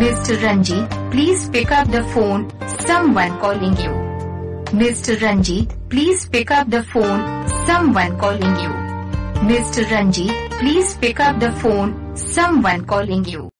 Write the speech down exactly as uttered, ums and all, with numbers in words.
Mister Ranjit, please pick up the phone, someone calling you. Mister Ranjit, please pick up the phone, someone calling you. Mister Ranjit, please pick up the phone, someone calling you.